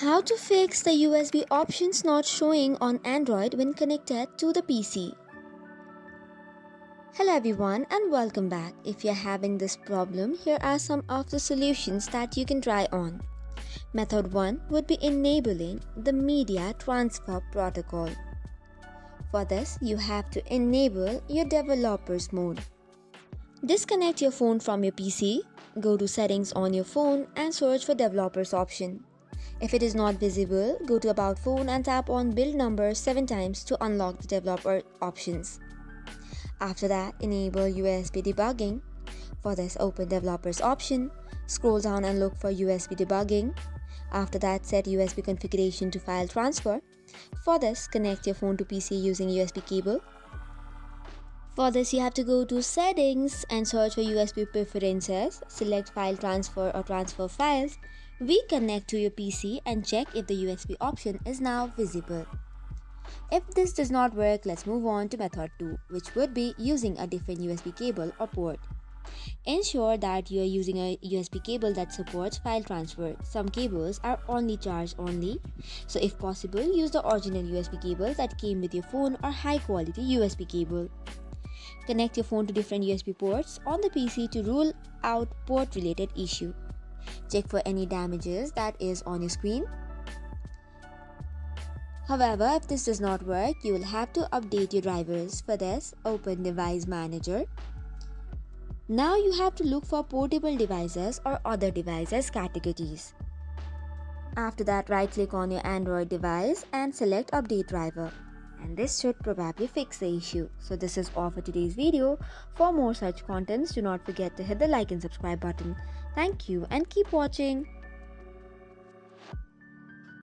How to fix the USB options not showing on Android when connected to the PC. Hello everyone and welcome back. If you're having this problem, here are some of the solutions that you can try on. Method 1 would be enabling the media transfer protocol. For this, you have to enable your developers mode. Disconnect your phone from your PC, go to settings on your phone and search for developers option. If it is not visible, go to About Phone and tap on build number 7 times to unlock the developer options. After that, enable USB debugging. For this, open developers option, scroll down and look for USB debugging. After that, set USB configuration to file transfer. For this, connect your phone to PC using USB cable. For this, you have to go to settings and search for USB preferences, select file transfer or transfer files, reconnect to your PC and check if the USB option is now visible. If this does not work, let's move on to method 2, which would be using a different USB cable or port. Ensure that you are using a USB cable that supports file transfer. Some cables are only charge only, so if possible, use the original USB cable that came with your phone or high quality USB cable. Connect your phone to different USB ports on the PC to rule out port related issue. Check for any damages that is on your screen. However, if this does not work, you will have to update your drivers. For this, open Device Manager. Now you have to look for portable devices or other devices categories. After that, right click on your Android device and select update driver. And this should probably fix the issue. So this is all for today's video. For more such contents, do not forget to hit the like and subscribe button. Thank you and keep watching.